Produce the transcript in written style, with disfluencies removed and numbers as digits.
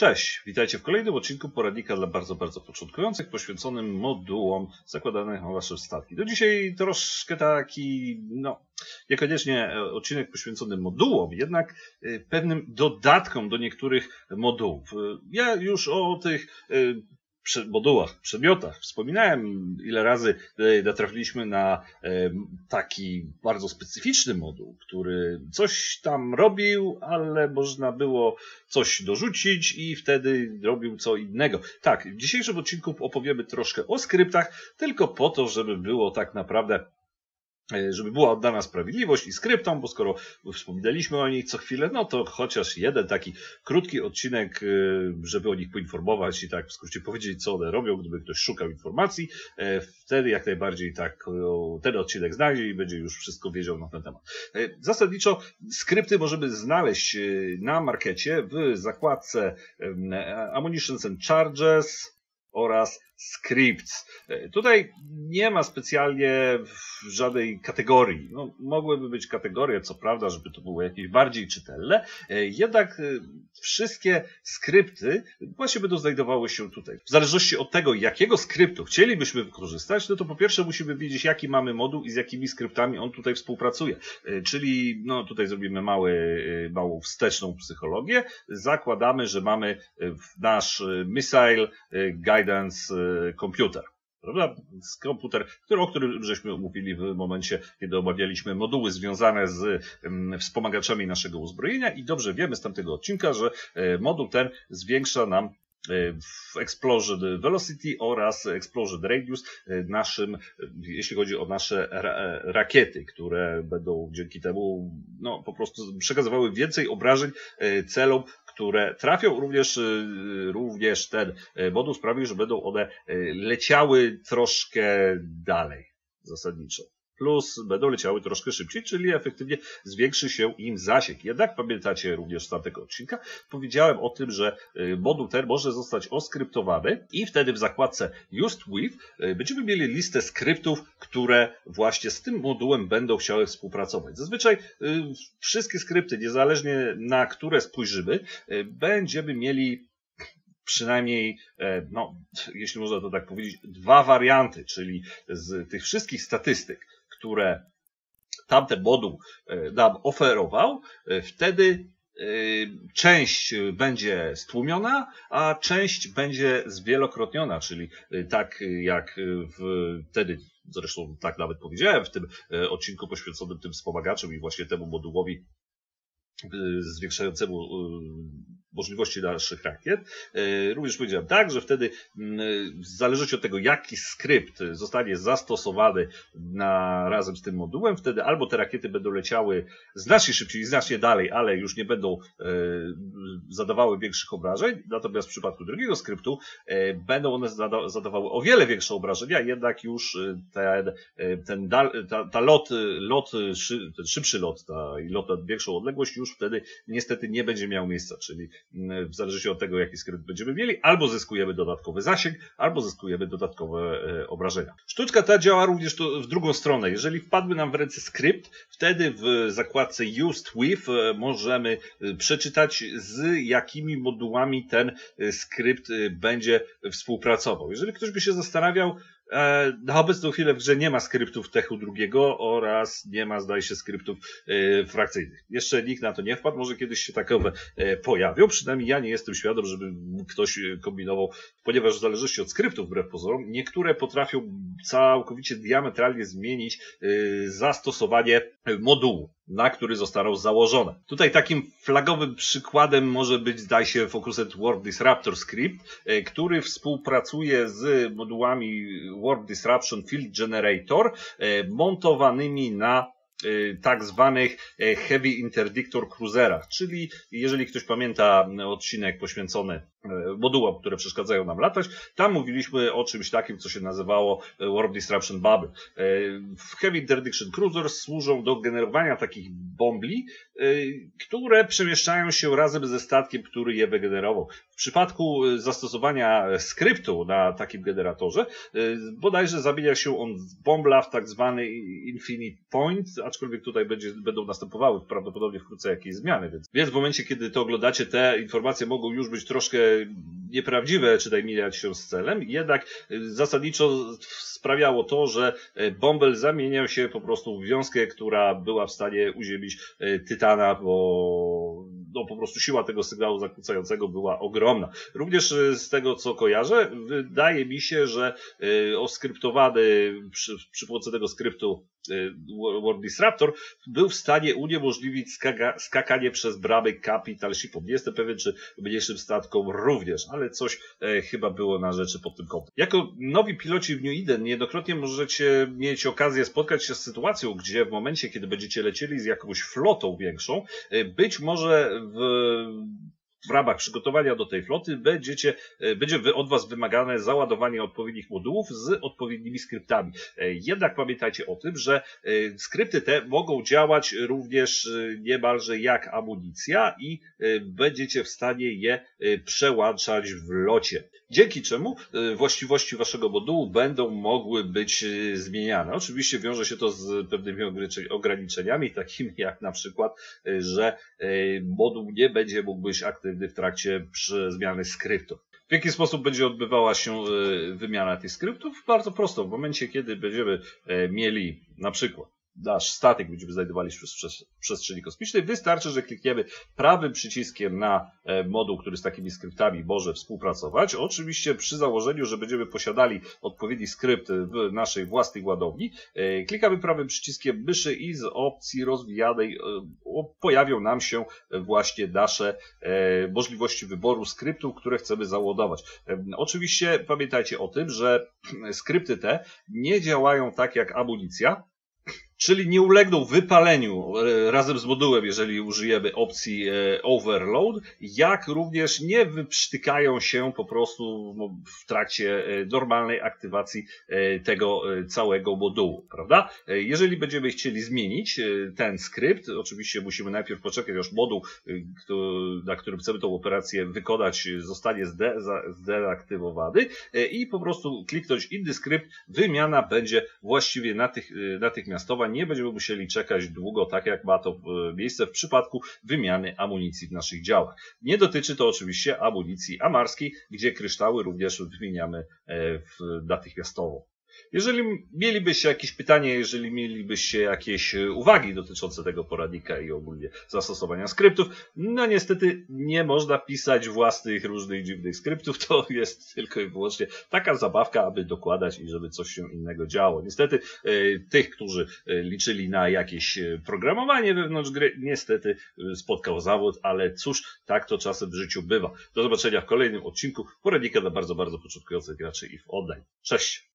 Cześć, witajcie w kolejnym odcinku poradnika dla bardzo początkujących, poświęconym modułom zakładanych na wasze statki. Do dzisiaj troszkę taki, no, niekoniecznie odcinek poświęcony modułom, jednak pewnym dodatkom do niektórych modułów. Ja już o tych modułach, przedmiotach wspominałem, ile razy natrafiliśmy na taki bardzo specyficzny moduł, który coś tam robił, ale można było coś dorzucić i wtedy robił co innego. Tak, w dzisiejszym odcinku opowiemy troszkę o skryptach, tylko po to, żeby było tak naprawdę, żeby była oddana sprawiedliwość i skryptom, bo skoro wspominaliśmy o nich co chwilę, no to chociaż jeden taki krótki odcinek, żeby o nich poinformować i tak w skrócie powiedzieć, co one robią, gdyby ktoś szukał informacji, wtedy jak najbardziej tak ten odcinek znajdzie i będzie już wszystko wiedział na ten temat. Zasadniczo skrypty możemy znaleźć na markecie w zakładce Ammunitions and Charges oraz Scripts. Tutaj nie ma specjalnie żadnej kategorii. No, mogłyby być kategorie, co prawda, żeby to było jakieś bardziej czytelne, jednak wszystkie skrypty właśnie będą znajdowały się tutaj. W zależności od tego, jakiego skryptu chcielibyśmy wykorzystać, no to po pierwsze musimy wiedzieć, jaki mamy moduł i z jakimi skryptami on tutaj współpracuje. Czyli no, tutaj zrobimy małą wsteczną psychologię. Zakładamy, że mamy nasz missile guidance Komputer, prawda? Komputer, o którym żeśmy mówili w momencie, kiedy omawialiśmy moduły związane z wspomagaczami naszego uzbrojenia i dobrze wiemy z tamtego odcinka, że moduł ten zwiększa nam w Explosion Velocity oraz Explosion Radius naszym, jeśli chodzi o nasze rakiety, które będą dzięki temu no, po prostu przekazywały więcej obrażeń celom, które trafią. Również ten moduł sprawił, że będą one leciały troszkę dalej zasadniczo. Plus będą leciały troszkę szybciej, czyli efektywnie zwiększy się im zasięg. Jednak pamiętacie również z tamtego odcinka, powiedziałem o tym, że moduł ten może zostać oskryptowany i wtedy w zakładce Used With będziemy mieli listę skryptów, które właśnie z tym modułem będą chciały współpracować. Zazwyczaj wszystkie skrypty, niezależnie na które spojrzymy, będziemy mieli przynajmniej, no, jeśli można to tak powiedzieć, dwa warianty, czyli z tych wszystkich statystyk, które tamten moduł nam oferował, wtedy część będzie stłumiona, a część będzie zwielokrotniona, czyli tak jak wtedy, zresztą tak nawet powiedziałem w tym odcinku poświęconym tym wspomagaczom i właśnie temu modułowi zwiększającemu możliwości naszych rakiet. Również powiedziałem tak, że wtedy w zależności od tego, jaki skrypt zostanie zastosowany razem z tym modułem, wtedy albo te rakiety będą leciały znacznie szybciej i znacznie dalej, ale już nie będą zadawały większych obrażeń, natomiast w przypadku drugiego skryptu będą one zadawały o wiele większe obrażenia, jednak już ten szybszy lot i lot na większą odległość już wtedy niestety nie będzie miał miejsca, czyli w zależności od tego, jaki skrypt będziemy mieli, albo zyskujemy dodatkowy zasięg, albo zyskujemy dodatkowe obrażenia. Sztuczka ta działa również w drugą stronę. Jeżeli wpadłby nam w ręce skrypt, wtedy w zakładce Used With możemy przeczytać, z jakimi modułami ten skrypt będzie współpracował. Jeżeli ktoś by się zastanawiał, na obecną chwilę w grze nie ma skryptów techu drugiego oraz nie ma, zdaje się, skryptów frakcyjnych. Jeszcze nikt na to nie wpadł, może kiedyś się takowe pojawią, przynajmniej ja nie jestem świadom, żeby ktoś kombinował, ponieważ w zależności od skryptów, wbrew pozorom, niektóre potrafią całkowicie diametralnie zmienić zastosowanie modułu, na który zostaną założone. Tutaj takim flagowym przykładem może być, zdaje się, Focuset World Disruptor Script, który współpracuje z modułami World Disruption Field Generator montowanymi na tak zwanych Heavy Interdictor Cruiserach, czyli jeżeli ktoś pamięta odcinek poświęcony modułom, które przeszkadzają nam latać. Tam mówiliśmy o czymś takim, co się nazywało Warp Disruption Bubble. W Heavy Interdictor Cruiser służą do generowania takich bombli, które przemieszczają się razem ze statkiem, który je wygenerował. W przypadku zastosowania skryptu na takim generatorze, bodajże zamienia się on z bombla w tak zwany Infinite Point, aczkolwiek tutaj będą następowały prawdopodobnie wkrótce jakieś zmiany, więc w momencie, kiedy to oglądacie, te informacje mogą już być troszkę nieprawdziwe, czy daj mijać się z celem, jednak zasadniczo sprawiało to, że bąbel zamieniał się po prostu w wiązkę, która była w stanie uziemić Tytana, bo no, po prostu siła tego sygnału zakłócającego była ogromna. Również z tego, co kojarzę, wydaje mi się, że oskryptowany przy pomocy tego skryptu World Disruptor był w stanie uniemożliwić skakanie przez bramy Capital Shipom. Nie jestem pewien, czy mniejszym statkom również, ale coś chyba było na rzeczy pod tym kątem. Jako nowi piloci w New Eden niejednokrotnie możecie mieć okazję spotkać się z sytuacją, gdzie w momencie, kiedy będziecie lecieli z jakąś flotą większą, być może w ramach przygotowania do tej floty będzie od Was wymagane załadowanie odpowiednich modułów z odpowiednimi skryptami. Jednak pamiętajcie o tym, że skrypty te mogą działać również niemalże jak amunicja i będziecie w stanie je przełączać w locie. Dzięki czemu właściwości Waszego modułu będą mogły być zmieniane. Oczywiście wiąże się to z pewnymi ograniczeniami, takimi jak na przykład, że moduł nie będzie mógł być aktywny w trakcie zmiany skryptu. W jaki sposób będzie odbywała się wymiana tych skryptów? Bardzo prosto. W momencie, kiedy będziemy mieli na przykład nasz statek, będziemy znajdowali się w przestrzeni kosmicznej, wystarczy, że klikniemy prawym przyciskiem na moduł, który z takimi skryptami może współpracować. Oczywiście przy założeniu, że będziemy posiadali odpowiedni skrypt w naszej własnej ładowni, klikamy prawym przyciskiem myszy i z opcji rozwijanej pojawią nam się właśnie nasze możliwości wyboru skryptów, które chcemy załadować. Oczywiście pamiętajcie o tym, że skrypty te nie działają tak jak amunicja, czyli nie ulegną wypaleniu razem z modułem, jeżeli użyjemy opcji overload, jak również nie wyprztykają się po prostu w trakcie normalnej aktywacji tego całego modułu, prawda? Jeżeli będziemy chcieli zmienić ten skrypt, oczywiście musimy najpierw poczekać, aż moduł, na którym chcemy tą operację wykonać, zostanie zdeaktywowany i po prostu kliknąć inny skrypt, wymiana będzie właściwie natychmiastowa. Nie będziemy musieli czekać długo, tak jak ma to miejsce w przypadku wymiany amunicji w naszych działach. Nie dotyczy to oczywiście amunicji amarskiej, gdzie kryształy również wymieniamy natychmiastowo. Jeżeli mielibyście jakieś pytanie, jeżeli mielibyście jakieś uwagi dotyczące tego poradnika i ogólnie zastosowania skryptów, no niestety nie można pisać własnych różnych dziwnych skryptów, to jest tylko i wyłącznie taka zabawka, aby dokładać i żeby coś się innego działo. Niestety tych, którzy liczyli na jakieś programowanie wewnątrz gry, niestety spotkał zawód, ale cóż, tak to czasem w życiu bywa. Do zobaczenia w kolejnym odcinku poradnika dla bardzo, bardzo początkujących graczy i w online. Cześć!